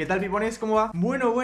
¿Qué tal, pipones? ¿Cómo va? Bueno,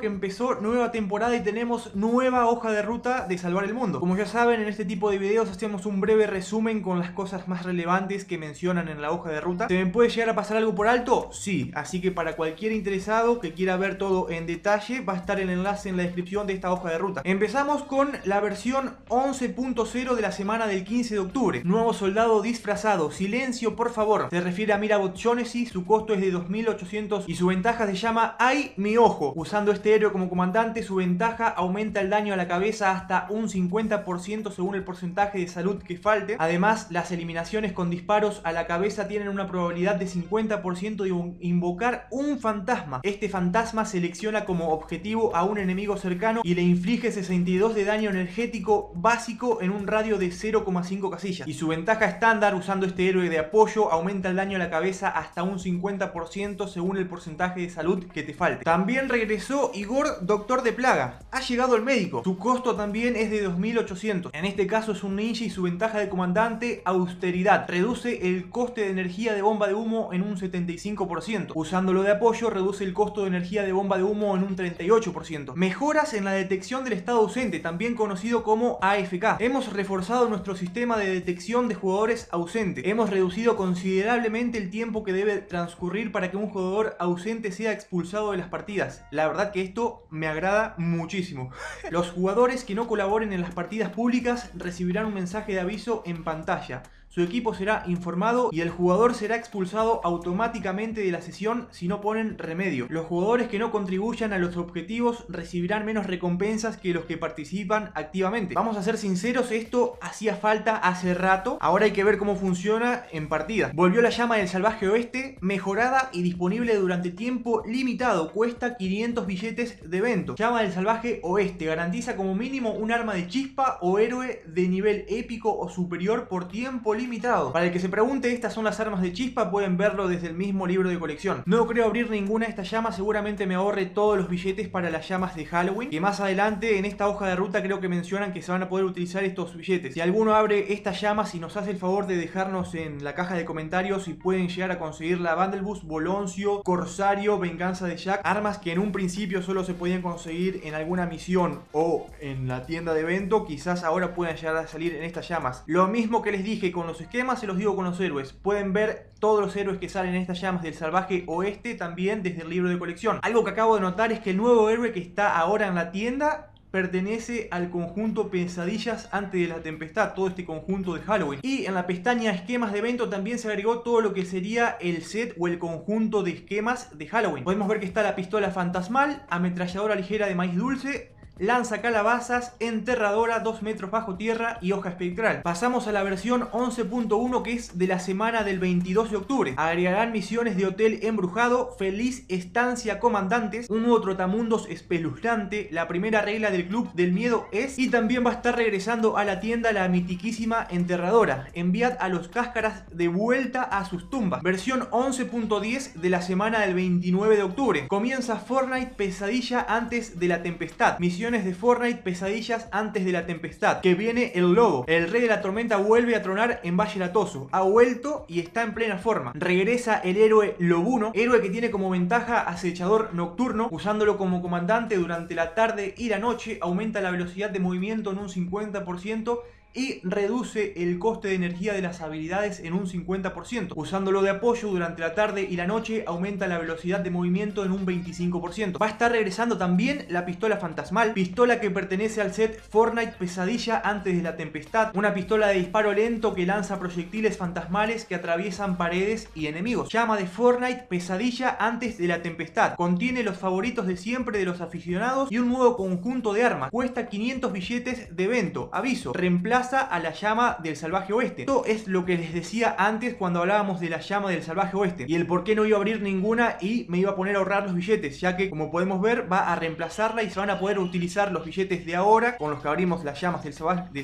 que empezó nueva temporada y tenemos nueva hoja de ruta de Salvar el Mundo. Como ya saben, en este tipo de videos hacemos un breve resumen con las cosas más relevantes que mencionan en la hoja de ruta. ¿Se me puede llegar a pasar algo por alto? Sí, así que para cualquier interesado que quiera ver todo en detalle, va a estar el enlace en la descripción de esta hoja de ruta. Empezamos con la versión 11.0 de la semana del 15 de octubre. Nuevo soldado disfrazado, silencio por favor. Se refiere a Mirabot Jonesy, su costo es de 2800 y su ventaja es de llama Ay mi ojo. Usando este héroe como comandante, su ventaja aumenta el daño a la cabeza hasta un 50% según el porcentaje de salud que falte. Además, las eliminaciones con disparos a la cabeza tienen una probabilidad de 50% de invocar un fantasma. Este fantasma selecciona como objetivo a un enemigo cercano y le inflige 62 de daño energético básico en un radio de 0,5 casillas. Y su ventaja estándar usando este héroe de apoyo aumenta el daño a la cabeza hasta un 50% según el porcentaje de salud que te falte. También regresó Igor, doctor de plaga. Ha llegado el médico. Su costo también es de 2800. En este caso es un ninja y su ventaja de comandante, austeridad. Reduce el coste de energía de bomba de humo en un 75%. Usándolo de apoyo, reduce el costo de energía de bomba de humo en un 38%. Mejoras en la detección del estado ausente, también conocido como AFK. Hemos reforzado nuestro sistema de detección de jugadores ausentes. Hemos reducido considerablemente el tiempo que debe transcurrir para que un jugador ausente sea expulsado de las partidas. La verdad que esto me agrada muchísimo. Los jugadores que no colaboren en las partidas públicas recibirán un mensaje de aviso en pantalla. Su equipo será informado y el jugador será expulsado automáticamente de la sesión si no ponen remedio. Los jugadores que no contribuyan a los objetivos recibirán menos recompensas que los que participan activamente. Vamos a ser sinceros, esto hacía falta hace rato. Ahora hay que ver cómo funciona en partida. Volvió la llama del Salvaje Oeste, mejorada y disponible durante tiempo limitado. Cuesta 500 billetes de evento. Llama del Salvaje Oeste garantiza como mínimo un arma de chispa o héroe de nivel épico o superior por tiempo limitado. Para el que se pregunte, estas son las armas de chispa, pueden verlo desde el mismo libro de colección. No creo abrir ninguna de estas llamas, seguramente me ahorre todos los billetes para las llamas de Halloween, que más adelante en esta hoja de ruta creo que mencionan que se van a poder utilizar estos billetes. Si alguno abre estas llamas y nos hace el favor de dejarnos en la caja de comentarios si pueden llegar a conseguir la Vandalbus, Boloncio, Corsario, Venganza de Jack, armas que en un principio solo se podían conseguir en alguna misión o en la tienda de evento, quizás ahora puedan llegar a salir en estas llamas. Lo mismo que les dije con los esquemas se los digo con los héroes. Pueden ver todos los héroes que salen en estas llamas del Salvaje Oeste también desde el libro de colección. Algo que acabo de notar es que el nuevo héroe que está ahora en la tienda pertenece al conjunto Pesadillas antes de la tempestad, todo este conjunto de Halloween. Y en la pestaña esquemas de evento también se agregó todo lo que sería el set o el conjunto de esquemas de Halloween. Podemos ver que está la pistola fantasmal, ametralladora ligera de maíz dulce, lanza calabazas, enterradora, 2 metros bajo tierra y hoja espectral. Pasamos a la versión 11.1 que es de la semana del 22 de octubre. Agregarán misiones de hotel embrujado, feliz estancia comandantes, un nuevo trotamundos espeluznante, la primera regla del club del miedo es, y también va a estar regresando a la tienda la mitiquísima enterradora. Enviad a los cáscaras de vuelta a sus tumbas. Versión 11.10 de la semana del 29 de octubre. Comienza Fortnite Pesadilla antes de la tempestad. Misión de Fortnite Pesadillas antes de la tempestad, que viene el lobo. El Rey de la Tormenta vuelve a tronar en Valle Latoso. Ha vuelto y está en plena forma. Regresa el héroe Lobuno, héroe que tiene como ventaja acechador nocturno. Usándolo como comandante durante la tarde y la noche, aumenta la velocidad de movimiento en un 50% y reduce el coste de energía de las habilidades en un 50%. Usándolo de apoyo durante la tarde y la noche, aumenta la velocidad de movimiento en un 25%. Va a estar regresando también la pistola fantasmal, pistola que pertenece al set Fortnite Pesadilla antes de la tempestad. Una pistola de disparo lento que lanza proyectiles fantasmales que atraviesan paredes y enemigos. Llama de Fortnite Pesadilla antes de la tempestad. Contiene los favoritos de siempre de los aficionados y un nuevo conjunto de armas. Cuesta 500 billetes de evento. Aviso, reemplaza a la llama del Salvaje Oeste. Esto es lo que les decía antes cuando hablábamos de la llama del Salvaje Oeste y el por qué no iba a abrir ninguna y me iba a poner a ahorrar los billetes, ya que como podemos ver va a reemplazarla y se van a poder utilizar los billetes de ahora con los que abrimos las llamas del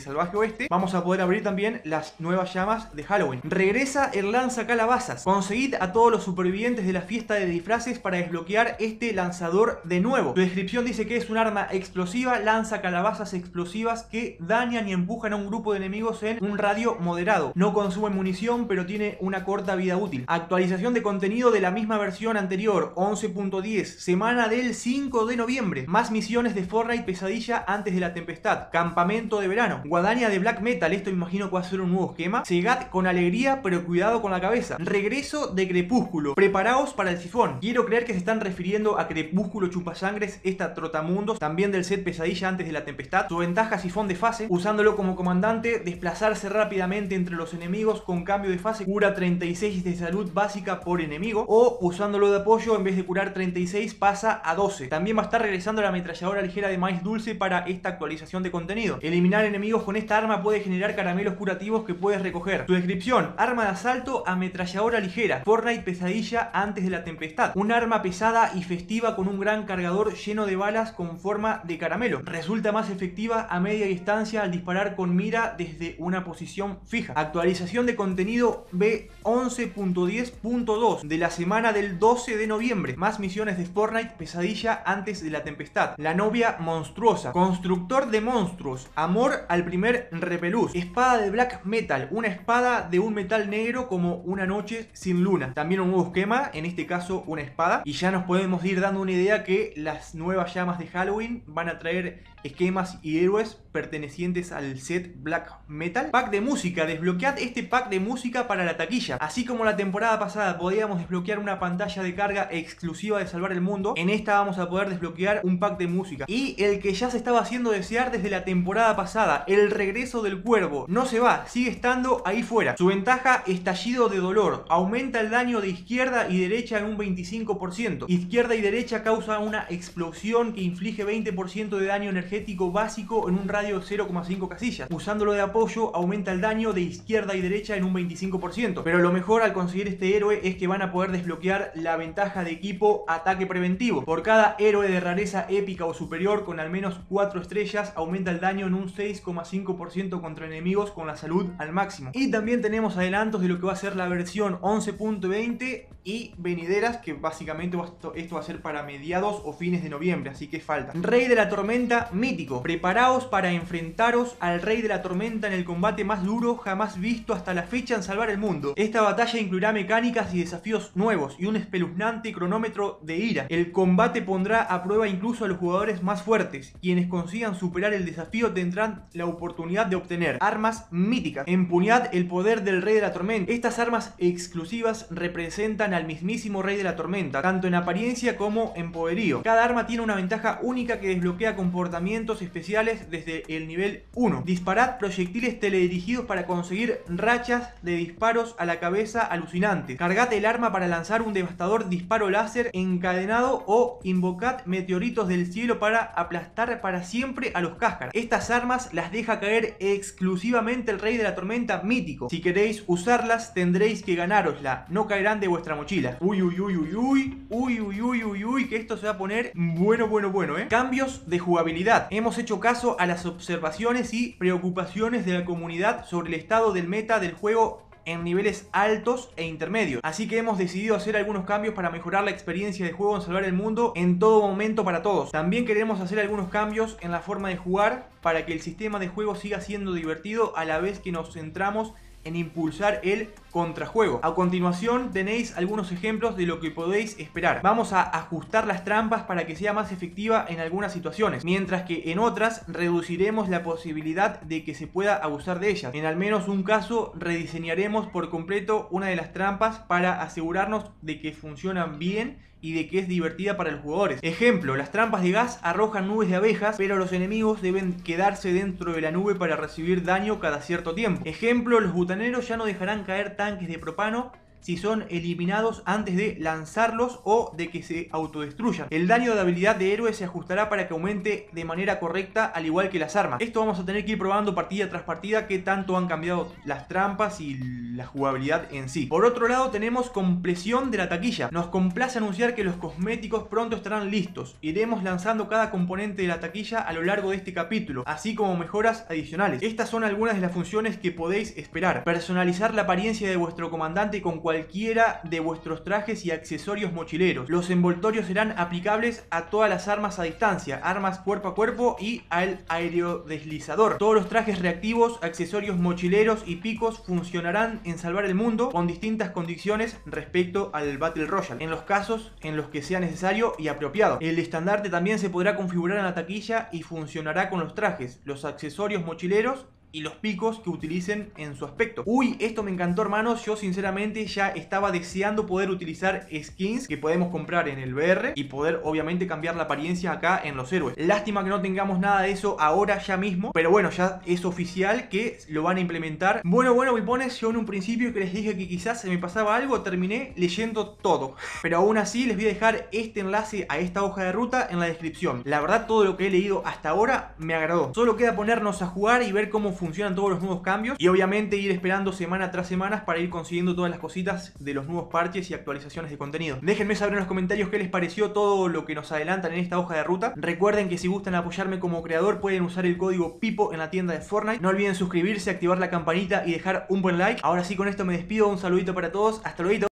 Salvaje Oeste. Vamos a poder abrir también las nuevas llamas de Halloween. Regresa el lanza calabazas. Conseguid a todos los supervivientes de la fiesta de disfraces para desbloquear este lanzador de nuevo. Su descripción dice que es un arma explosiva, lanza calabazas explosivas que dañan y empujan a un un grupo de enemigos en un radio moderado. No consume munición, pero tiene una corta vida útil. Actualización de contenido de la misma versión anterior, 11.10, semana del 5 de noviembre. Más misiones de Fortnite, Pesadilla antes de la tempestad, campamento de verano, Guadaña de Black Metal, esto imagino que va a ser un nuevo esquema, Segad con alegría pero cuidado con la cabeza, regreso de Crepúsculo, preparaos para el sifón. Quiero creer que se están refiriendo a Crepúsculo Chupasangres, esta trotamundos, también del set Pesadilla antes de la tempestad. Su ventaja, sifón de fase, usándolo como comandante, desplazarse rápidamente entre los enemigos con cambio de fase, cura 36 de salud básica por enemigo, o usándolo de apoyo, en vez de curar 36 pasa a 12. También va a estar regresando la ametralladora ligera de maíz dulce para esta actualización de contenido. Eliminar enemigos con esta arma puede generar caramelos curativos que puedes recoger. Su descripción: arma de asalto, ametralladora ligera, Fortnite Pesadilla antes de la tempestad. Un arma pesada y festiva con un gran cargador lleno de balas con forma de caramelo. Resulta más efectiva a media distancia al disparar con mira desde una posición fija. Actualización de contenido B11.10.2 de la semana del 12 de noviembre. Más misiones de Fortnite Pesadilla antes de la tempestad. La novia monstruosa, constructor de monstruos, amor al primer repelús, espada de black metal, una espada de un metal negro como una noche sin luna. También un nuevo esquema, en este caso una espada, y ya nos podemos ir dando una idea que las nuevas llamas de Halloween van a traer esquemas y héroes pertenecientes al set Black Metal. Pack de música, desbloquead este pack de música para la taquilla. Así como la temporada pasada podíamos desbloquear una pantalla de carga exclusiva de Salvar el Mundo, en esta vamos a poder desbloquear un pack de música. Y el que ya se estaba haciendo desear desde la temporada pasada, el regreso del cuervo, no se va, sigue estando ahí fuera. Su ventaja, estallido de dolor, aumenta el daño de izquierda y derecha en un 25%. Izquierda y derecha causa una explosión que inflige 20% de daño energético básico en un radio 0,5 casillas. Usándolo de apoyo, aumenta el daño de izquierda y derecha en un 25%. Pero lo mejor al conseguir este héroe es que van a poder desbloquear la ventaja de equipo ataque preventivo. Por cada héroe de rareza épica o superior con al menos 4 estrellas, aumenta el daño en un 6,5% contra enemigos con la salud al máximo. Y también tenemos adelantos de lo que va a ser la versión 11.20 y venideras, que básicamente esto va a ser para mediados o fines de noviembre, así que falta. Rey de la Tormenta mítico, preparaos para enfrentaros al Rey de la Tormenta en el combate más duro jamás visto hasta la fecha en Salvar el Mundo. Esta batalla incluirá mecánicas y desafíos nuevos y un espeluznante cronómetro de ira. El combate pondrá a prueba incluso a los jugadores más fuertes. Quienes consigan superar el desafío tendrán la oportunidad de obtener armas míticas. Empuñad el poder del Rey de la Tormenta. Estas armas exclusivas representan al mismísimo Rey de la Tormenta, tanto en apariencia como en poderío. Cada arma tiene una ventaja única que desbloquea comportamientos especiales desde el nivel 1. Disparad proyectiles teledirigidos para conseguir rachas de disparos a la cabeza alucinantes. Cargad el arma para lanzar un devastador disparo láser encadenado, o invocad meteoritos del cielo para aplastar para siempre a los cáscaras. Estas armas las deja caer exclusivamente el Rey de la Tormenta mítico. Si queréis usarlas tendréis que ganárosla, no caerán de vuestra mochila. Uy, uy, uy, uy, uy, uy, uy, uy, uy, uy, que esto se va a poner bueno, ¿eh? Cambios de jugabilidad. Hemos hecho caso a las observaciones y preocupaciones de la comunidad sobre el estado del meta del juego en niveles altos e intermedios, así que hemos decidido hacer algunos cambios para mejorar la experiencia de juego en Salvar el Mundo en todo momento para todos. También queremos hacer algunos cambios en la forma de jugar para que el sistema de juego siga siendo divertido a la vez que nos centramos en impulsar el contrajuego. A continuación tenéis algunos ejemplos de lo que podéis esperar. Vamos a ajustar las trampas para que sea más efectiva en algunas situaciones, mientras que en otras reduciremos la posibilidad de que se pueda abusar de ellas. En al menos un caso rediseñaremos por completo una de las trampas para asegurarnos de que funcionan bien y de que es divertida para los jugadores. Ejemplo, las trampas de gas arrojan nubes de abejas, pero los enemigos deben quedarse dentro de la nube para recibir daño cada cierto tiempo. Ejemplo, los butaneros ya no dejarán caer tanques de propano si son eliminados antes de lanzarlos o de que se autodestruyan. El daño de habilidad de héroe se ajustará para que aumente de manera correcta, al igual que las armas. Esto vamos a tener que ir probando partida tras partida qué tanto han cambiado las trampas y la jugabilidad en sí. Por otro lado tenemos compleción de la taquilla. Nos complace anunciar que los cosméticos pronto estarán listos. Iremos lanzando cada componente de la taquilla a lo largo de este capítulo, así como mejoras adicionales. Estas son algunas de las funciones que podéis esperar. Personalizar la apariencia de vuestro comandante con cualquier cualquiera de vuestros trajes y accesorios mochileros. Los envoltorios serán aplicables a todas las armas a distancia, armas cuerpo a cuerpo y al aerodeslizador. Todos los trajes reactivos, accesorios mochileros y picos funcionarán en Salvar el Mundo con distintas condiciones respecto al Battle Royale, en los casos en los que sea necesario y apropiado. El estandarte también se podrá configurar en la taquilla y funcionará con los trajes, los accesorios mochileros y los picos que utilicen en su aspecto. Uy, esto me encantó, hermanos. Yo sinceramente ya estaba deseando poder utilizar skins que podemos comprar en el VR y poder obviamente cambiar la apariencia acá en los héroes. Lástima que no tengamos nada de eso ahora ya mismo, pero bueno, ya es oficial que lo van a implementar. Bueno, pipones, yo en un principio que les dije que quizás se me pasaba algo, terminé leyendo todo, pero aún así les voy a dejar este enlace a esta hoja de ruta en la descripción. La verdad, todo lo que he leído hasta ahora me agradó. Solo queda ponernos a jugar y ver cómo funcionan todos los nuevos cambios y obviamente ir esperando semana tras semana para ir consiguiendo todas las cositas de los nuevos parches y actualizaciones de contenido. Déjenme saber en los comentarios qué les pareció todo lo que nos adelantan en esta hoja de ruta. Recuerden que si gustan apoyarme como creador pueden usar el código PIPPO en la tienda de Fortnite. No olviden suscribirse, activar la campanita y dejar un buen like. Ahora sí, con esto me despido. Un saludito para todos. Hasta luego.